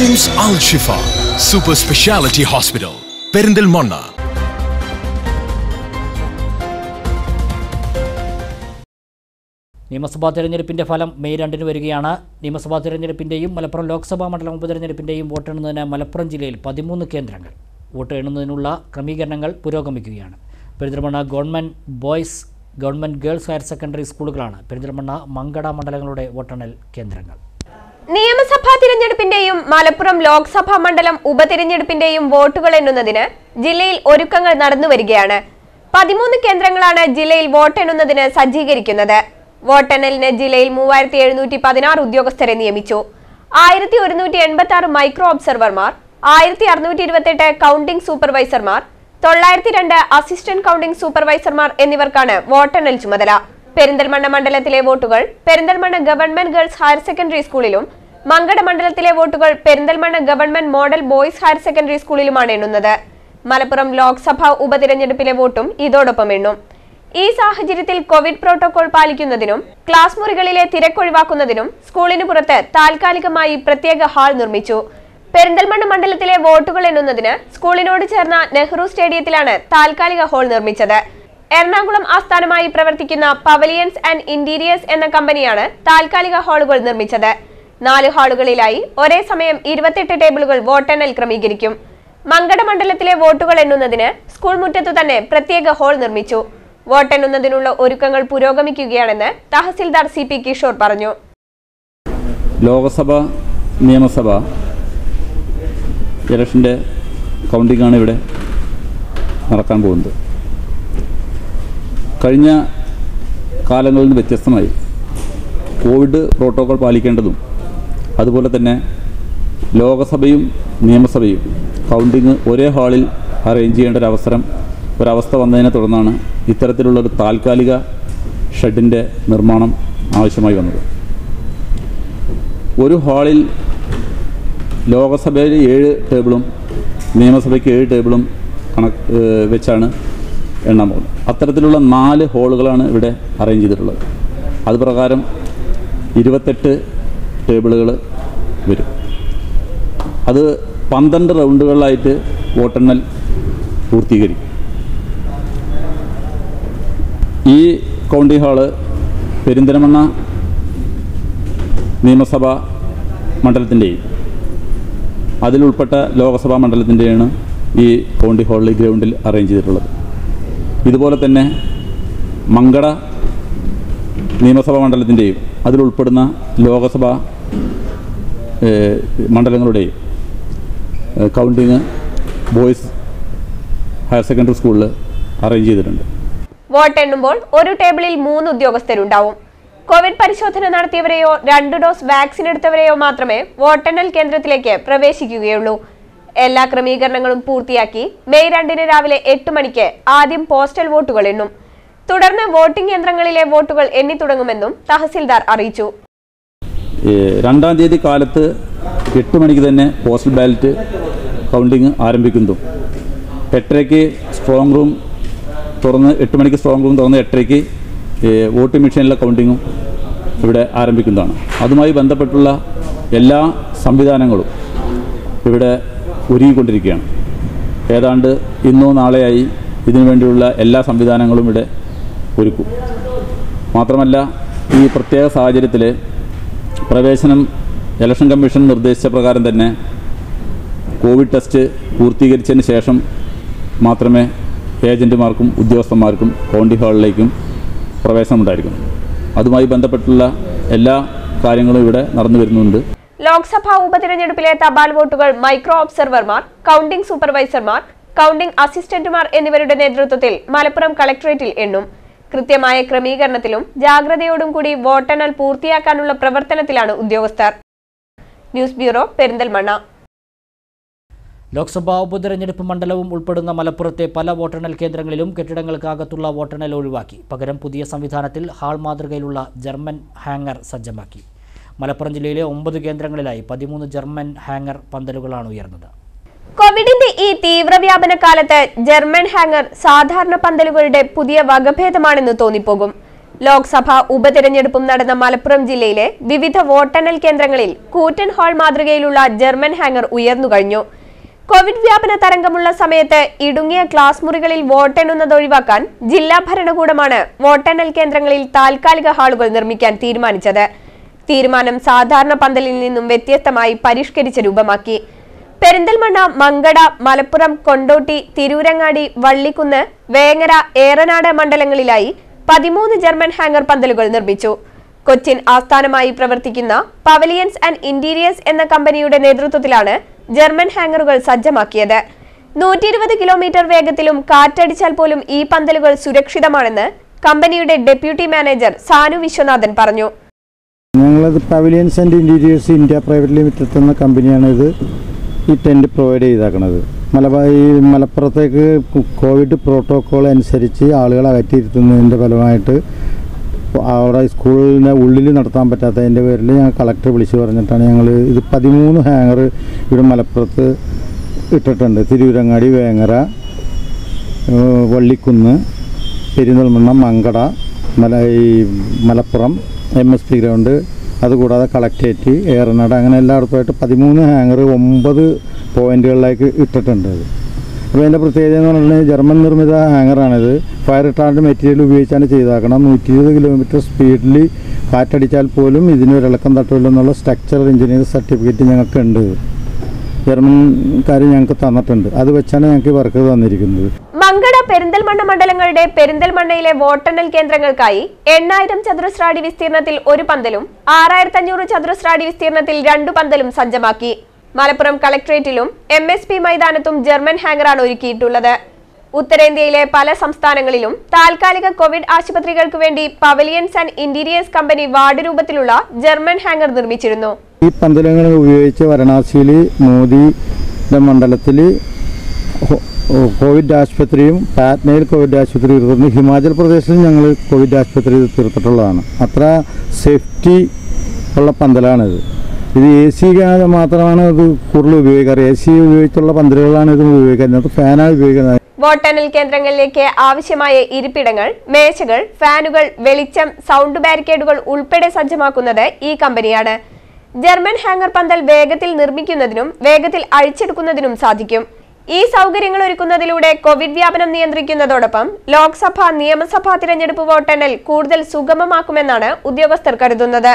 Pavilions Al Shifa Super Specialty Hospital, Perindelmonna. നിയമസഭാ തെരഞ്ഞെടുപ്പിന്റെ ഫലം മെയ് 2ന് വരികയാണ്. നിയമസഭാ തെരഞ്ഞെടുപ്പിന്റെയും മലപ്പുറം ലോക്സഭാ മണ്ഡലം ഉപതെരഞ്ഞെടുപ്പിന്റെയും വോട്ടെണ്ണുന്നതിന് മലപ്പുറം ജില്ലയിൽ 13 കേന്ദ്രങ്ങൾ. വോട്ടെണ്ണുന്നതിനുള്ള ക്രമീകരണങ്ങൾ പുരോഗമിക്കുകയാണ്. Perinthalmanna government boys, government girls higher secondary സ്കൂളുകളാണ് പെരിന്തൽമണ്ണ മങ്കട മണ്ഡലങ്ങളുടെ വോട്ടെണ്ണൽ കേന്ദ്രങ്ങൾ. നിയമസഭാ തെരഞ്ഞെടുപ്പിന്റെയും മലപ്പുറം ലോക്സഭാ മണ്ഡലം ഉപതെരഞ്ഞെടുപ്പിന്റെയും വോട്ടുകൾ എണ്ണുന്നതിന് ജില്ലയിൽ ഒരുക്കങ്ങൾ നടന്നുവരികയാണ്. 13 കേന്ദ്രങ്ങളാണ് ജില്ലയിൽ വോട്ടെണ്ണുന്നതിന് സജ്ജീകരിക്കുന്നത്. വോട്ടെണ്ണലിന് ജില്ലയിൽ 3716 ഉദ്യോഗസ്ഥരെ നിയമിച്ചു. 1186 മൈക്രോ ഒബ്സർവർമാർ, 1628 കൗണ്ടിംഗ് സൂപ്പർവൈസർമാർ, 902 അസിസ്റ്റന്റ് കൗണ്ടിംഗ് സൂപ്പർവൈസർമാർ എന്നിവർക്കാണ് വോട്ടെണ്ണൽ ചുമതല. പെരിന്തൽമണ്ണ മണ്ഡലത്തിലെ വോട്ടുകൾ Perinthalmanna government girls higher secondary സ്കൂളിലും മങ്കട മണ്ഡലത്തിലെ വോട്ടുകൾ Perinthalmanna government model boys higher secondary സ്കൂളിലുമാണ് എണ്ണുന്നത്. മലപ്പുറം ലോക്സഭാ ഉപതിരഞ്ഞെടുപ്പിലെ വോട്ടും ഇതോടൊപ്പം എണ്ണും. ഈ സാഹചര്യത്തിൽ കോവിഡ് പ്രോട്ടോകോൾ പാലിക്കുന്നതിനും ക്ലാസ് മുറികളിലെ തിരക്കൊഴിവാക്കുന്നതിനും സ്കൂളിന് പുറത്ത് താൽക്കാലികമായി പ്രത്യേക ഹാൾ നിർമ്മിച്ചു. പെരിന്തൽമണ്ണ മണ്ഡലത്തിലെ വോട്ടുകൾ എണ്ണുന്നതിന് സ്കൂളിനോട് ചേർന്ന നെഹ്റു സ്റ്റേഡിയത്തിലാണ് താൽക്കാലിക ഹാൾ നിർമ്മിച്ചത്. എറണാകുളം ആസ്ഥാനമായി പ്രവർത്തിക്കുന്ന പവലിയൻസ് ആൻഡ് ഇന്റീരിയേഴ്സ് എന്ന കമ്പനിയാണ് താൽക്കാലിക ഹാളുകൾ നിർമ്മിച്ചത്. 4 ഹാളുകളിലായി ഒരേ സമയം 28 ടേബിളുകൾ വോട്ടെണ്ണൽ ക്രമീകരിക്കും. മങ്കട മണ്ഡലത്തിലെ വോട്ടുകൾ എണ്ണുന്നതിന് സ്കൂൾ മുറ്റത്തു തന്നെ പ്രത്യേക ഹാൾ നിർമ്മിച്ചു. വോട്ടെണ്ണുന്നതിനുള്ള ഒരുക്കങ്ങൾ പുരോഗമിക്കുകയാണെന്ന് തഹസിൽദാർ CP കിഷോർ പറഞ്ഞു. ലോക്സഭ നിയമസഭ ഇലക്ഷൻ്റെ കൗണ്ടിങ്ങാണ് ഇവിടെ നടക്കാൻ പോകുന്നത്. കഴിഞ്ഞ കാലങ്ങളിൽ നിന്ന് വ്യത്യസ്തമായി കോവിഡ് പ്രോട്ടോകോൾ പാലിക്കേണ്ടതും അതുപോലെ തന്നെ ലോക്സഭയും നിയമസഭയും കൗണ്ടിങ് ഒരേ ഹാളിൽ അറേഞ്ച് ചെയ്യേണ്ട ഒരവസ്ഥ വന്നതിനെ തുടർന്നാണ് ഇത്തരത്തിലുള്ളൊരു താൽക്കാലിക ഷെഡിൻ്റെ നിർമ്മാണം ആവശ്യമായി വന്നത്. ഒരു ഹാളിൽ ലോക്സഭയിൽ 7 ടേബിളും നിയമസഭയ്ക്ക് 7 ടേബിളും വെച്ചാണ് എണ്ണാൻ പോകുന്നത്. അത്തരത്തിലുള്ള 4 ഹാളുകളാണ് ഇവിടെ അറേഞ്ച് ചെയ്തിട്ടുള്ളത്. അത് പ്രകാരം 28 ടേബിളുകൾ വരും. അത് 12 റൗണ്ടുകളിലായിട്ട് വോട്ടെണ്ണൽ പൂർത്തീകരിക്കും. ഈ കൗണ്ടിംഗ് ഹാള് പെരിന്തൽമണ്ണ നിയമസഭാ മണ്ഡലത്തിൻ്റെയും അതിലുൾപ്പെട്ട ലോക്സഭാ മണ്ഡലത്തിൻ്റെയാണ് ഈ കൗണ്ടിംഗ് ഹാളിൽ ഗ്രൗണ്ടിൽ അറേഞ്ച് ചെയ്തിട്ടുള്ളത്. ഇതുപോലെ തന്നെ മങ്കട നിയമസഭാ മണ്ഡലത്തിൻ്റെയും അതിലുൾപ്പെടുന്ന ലോക്സഭാ മണ്ഡലങ്ങളുടെയും കൗണ്ടിങ് ബോയ്സ് ഹയർ സെക്കൻഡറി സ്കൂളിൽ അറേഞ്ച് ചെയ്തിട്ടുണ്ട്. വോട്ടെണ്ണുമ്പോൾ ഒരു ടേബിളിൽ 3 ഉദ്യോഗസ്ഥരുണ്ടാവും. കോവിഡ് പരിശോധന നടത്തിയവരെയോ 2 ഡോസ് വാക്സിൻ എടുത്തവരെയോ മാത്രമേ വോട്ടെണ്ണൽ കേന്ദ്രത്തിലേക്ക് പ്രവേശിക്കുകയുള്ളൂ. എല്ലാ ക്രമീകരണങ്ങളും പൂർത്തിയാക്കി മെയ് 2ന് രാവിലെ 8 മണിക്ക് ആദ്യം പോസ്റ്റൽ വോട്ടുകൾ എണ്ണും. തുടർന്ന് വോട്ടിംഗ് യന്ത്രങ്ങളിലെ വോട്ടുകൾ എണ്ണി തുടങ്ങുമെന്നും തഹസിൽദാർ അറിയിച്ചു. 2-ാം തീയതി കാലത്ത് 8 മണിക്ക് തന്നെ പോസ്റ്റൽ ബാലറ്റ് കൗണ്ടിങ് ആരംഭിക്കുന്നു. 8:30-ക്ക് സ്ട്രോങ് റൂം തുറന്ന് 8 മണിക്ക് സ്ട്രോങ് റൂം തുറന്ന് 8:30-ക്ക് വോട്ടിംഗ് മെഷീനിലെ കൗണ്ടിങ്ങും ഇവിടെ ആരംഭിക്കുന്നതാണ്. അതുമായി ബന്ധപ്പെട്ടുള്ള എല്ലാ സംവിധാനങ്ങളും ഇവിടെ ഒരുങ്ങിക്കൊണ്ടിരിക്കുകയാണ്. ഏതാണ്ട് ഇന്നോ നാളെയായി ഇതിനുവേണ്ടിയുള്ള എല്ലാ സംവിധാനങ്ങളും ഇവിടെ ഒരുക്കും. മാത്രമല്ല, ഈ പ്രത്യേക സാഹചര്യത്തിൽ പ്രവേശനം ഇലക്ഷൻ കമ്മീഷൻ നിർദ്ദേശിച്ച പ്രകാരം തന്നെ കോവിഡ് ടെസ്റ്റ് പൂർത്തീകരിച്ചതിന് ശേഷം മാത്രമേ ഏജൻറ്റുമാർക്കും ഉദ്യോഗസ്ഥന്മാർക്കും കൗണ്ടിംഗ് ഹാളിലേക്കും പ്രവേശനമുണ്ടായിരിക്കുന്നു. അതുമായി ബന്ധപ്പെട്ടുള്ള എല്ലാ കാര്യങ്ങളും ഇവിടെ നടന്നു വരുന്നുണ്ട്. ലോക്സഭാ ഉപതിരഞ്ഞെടുപ്പിലെ തപാൽ വോട്ടുകൾ മൈക്രോ ഒബ്സർവർമാർ, കൗണ്ടിംഗ് സൂപ്പർവൈസർമാർ, കൗണ്ടിംഗ് അസിസ്റ്റന്റുമാർ എന്നിവരുടെ നേതൃത്വത്തിൽ മലപ്പുറം കളക്ടറേറ്റിൽ എണ്ണും. കൃത്യമായ ക്രമീകരണത്തിലും ജാഗ്രതയോടും കൂടി വോട്ടെണ്ണൽ പൂർത്തിയാക്കാനുള്ള പ്രവർത്തനത്തിലാണ് ഉദ്യോഗസ്ഥർ. News bureau, Perinthalmanna. ലോക്സഭാ ഉപതെരഞ്ഞെടുപ്പ് മണ്ഡലവും ഉൾപ്പെടുന്ന മലപ്പുറത്തെ പല വോട്ടെണ്ണൽ കേന്ദ്രങ്ങളിലും കെട്ടിടങ്ങൾക്കകത്തുള്ള വോട്ടെണ്ണൽ ഒഴിവാക്കി. പകരം പുതിയ സംവിധാനത്തിൽ ഹാൾ മാതൃകയിലുള്ള ജർമ്മൻ ഹാങ്ങർ സജ്ജമാക്കി. മലപ്പുറം ജില്ലയിലെ 9 കേന്ദ്രങ്ങളിലായി 13 ജർമ്മൻ ഹാങ്ങർ പന്തലുകളാണ് ഉയർന്നത്. കോവിഡിന്റെ ഈ തീവ്രവ്യാപന കാലത്ത് ജർമ്മൻ ഹാങ്ങർ സാധാരണ പന്തലുകളുടെ പുതിയ വകഭേദമാണെന്ന് തോന്നിപ്പോകും. Loksabha Ubateranjedupum Nadana Malappuram Jillayile, Vividha Voteണ്ണൽ Kendrangalil, Cooten Hall Madrugayilula German Hangar ഉയർന്നു കഴിഞ്ഞു. Covid Vyapana Tarangamulla Samayathe, Idungiya Class Murigalil Voteണ്ണുന്നത് ഒഴിവാക്കാൻ, ജില്ലാ ഭരണകൂടമാണ്, വോട്ടെണ്ണൽ കേന്ദ്രങ്ങളിൽ താൽക്കാലിക ഹാളുകൾ നിർമ്മിക്കാൻ തീരുമാനിച്ചത്. തീരുമാനം സാധാരണ പന്തലിൽ നിന്നും വ്യത്യസ്തമായി പരിഷ്കരിച്ച രൂപമാക്കി. പെരിന്തൽമണ്ണ, മങ്കട, മലപ്പുറം, കൊണ്ടോട്ടി, തിരൂരങ്ങാടി, വള്ളിക്കുന്ന്, വേങ്ങര, ഏറനാട് മണ്ഡലങ്ങളിലായി 13 ജർമ്മൻ ഹാംഗർ പന്തലുകൾ നിർമ്മിച്ചു. കൊച്ചിൻ ആസ്ഥാനമായി പ്രവർത്തിക്കുന്ന പവലിയൻസ് ആൻഡ് ഇന്റീരിയേഴ്സ് എന്ന കമ്പനിയുടെ നേതൃത്വത്തിലാണ് ജർമ്മൻ ഹാംഗറുകൾ സജ്ജമാക്കിയത്. 120 കിലോമീറ്റർ വേഗത്തിലും കാറ്റടിച്ചാൽ പോലും ഈ പന്തലുകൾ സുരക്ഷിതമാണെന്ന് കമ്പനിയുടെ ഡെപ്യൂട്ടി മാനേജർ സാനു വിശ്വനാഥൻ പറഞ്ഞു. ഞങ്ങൾ pavilions and interiors India private limited എന്ന കമ്പനിയാണ് ഇത് ഈ ടെന്റ് പ്രൊവൈഡ് ചെയ്തിരിക്കുന്നത്. മലപ്പുറത്തേക്ക് കോവിഡ് പ്രോട്ടോക്കോൾ അനുസരിച്ച് ആളുകളെ അകറ്റിയിരുത്തുന്നതിൻ്റെ ഫലമായിട്ട് അവിടെ സ്കൂളിൻ്റെ ഉള്ളിൽ നടത്താൻ പറ്റാത്തതിൻ്റെ പേരിൽ ഞങ്ങൾ കളക്ടർ വിളിച്ചു പറഞ്ഞിട്ടാണ് ഞങ്ങൾ ഇത് 13 ഹാംഗർ ഇവിടെ മലപ്പുറത്ത് ഇട്ടിട്ടുണ്ട്. തിരൂരങ്ങാടി, വേങ്ങര, വള്ളിക്കുന്ന്, പെരിന്തൽമണ്ണ, മങ്കട, മലപ്പുറം MSP ഗ്രൗണ്ട്, അതുകൂടാതെ കളക്ടറേറ്റ്, ഏറനാട്, അങ്ങനെ എല്ലായിടത്തുമായിട്ട് 13 ഹാംഗർ 9 പോയിന്റുകളിലേക്ക് ഇട്ടിട്ടുണ്ട്. അപ്പോൾ ഇതിൻ്റെ പ്രത്യേകത എന്ന് പറഞ്ഞാൽ ജർമ്മൻ നിർമ്മിത ഹാംഗറാണിത്. ഫയർ റിട്ടാർഡ് മെറ്റീരിയൽ ഉപയോഗിച്ചാണ് ചെയ്താക്കണം. 120 കിലോമീറ്റർ സ്പീഡിൽ കാറ്റടിച്ചാൽ പോലും ഇതിനൊരിളക്കം തട്ടുമില്ലെന്നുള്ള സ്ട്രക്ചറൽ എഞ്ചിനീയറിംഗ് സർട്ടിഫിക്കറ്റ് ഞങ്ങൾക്കുണ്ട്. ജർമ്മൻകാർ ഞങ്ങൾക്ക് തന്നിട്ടുണ്ട്. അത് വെച്ചാണ് ഞങ്ങൾക്ക് വർക്ക് തന്നിരിക്കുന്നത്. മങ്കട, പെരിന്തൽമണ്ണ മണ്ഡലങ്ങളുടെ പെരിന്തൽമണ്ണയിലെ വോട്ടെണ്ണൽ കേന്ദ്രങ്ങൾക്കായി 8000 ചതുരശ്ര അടി വിസ്തീർണത്തിൽ ഒരു പന്തലും 6500 ചതുരശ്ര അടി വിസ്തീർണത്തിൽ 2 പന്തലും സജ്ജമാക്കി. മലപ്പുറം കളക്ടറേറ്റിലും MSP മൈതാനത്തും ജർമ്മൻ ഹാംഗറാണ് ഒരുക്കിയിട്ടുള്ളത്. ഉത്തരേന്ത്യയിലെ പല സംസ്ഥാനങ്ങളിലും താൽക്കാലിക കോവിഡ് ആശുപത്രികൾക്ക് വേണ്ടി pavilions and interiors company ward രൂപത്തിലുള്ള ജർമ്മൻ ഹാംഗർ നിർമ്മിച്ചിരുന്നു. ഈ പന്തലുകൾ ഉപയോഗിച്ച് വാരണാസിയിൽ മോദിയുടെ മണ്ഡലത്തിൽ കോവിഡ് ആശുപത്രിയും പാറ്റ്നയിൽ കോവിഡ് ആശുപത്രി തീർത്തിട്ടുണ്ട്. ഹിമാചൽ പ്രദേശിൽ ഞങ്ങൾ കോവിഡ് ആശുപത്രി തീർത്തിട്ടുള്ളതാണ്. അത്ര സേഫ്റ്റി ഉള്ള പന്തലാണിത്. ഇത് AC മാത്രമാണ് ഇത് കൂടുതൽ ഉപയോഗിക്കാറ്. AC ഉപയോഗിച്ചുള്ള പന്തലുകളാണ് ഇത് ഉപയോഗിക്കുന്നത്. ഫാനാണ് ഉപയോഗിക്കുന്നത്. വോട്ടെണ്ണൽ കേന്ദ്രങ്ങളിലേക്ക് ആവശ്യമായ ഇരിപ്പിടങ്ങൾ, മേശകൾ, ഫാനുകൾ, വെളിച്ചം, സൗണ്ട് ബാരിക്കേഡുകൾ ഉൾപ്പെടെ സജ്ജമാക്കുന്നത് ഈ കമ്പനിയാണ്. ജർമ്മൻ ഹാംഗർ പന്തൽ വേഗത്തിൽ നിർമ്മിക്കുന്നതിനും വേഗത്തിൽ അഴിച്ചെടുക്കുന്നതിനും സാധിക്കും. ഈ സൗകര്യങ്ങൾ ഒരുക്കുന്നതിലൂടെ കോവിഡ് വ്യാപനം നിയന്ത്രിക്കുന്നതോടൊപ്പം ലോക്സഭ, നിയമസഭാ തിരഞ്ഞെടുപ്പ് വോട്ടെണ്ണൽ കൂടുതൽ സുഗമമാക്കുമെന്നാണ് ഉദ്യോഗസ്ഥർ കരുതുന്നത്.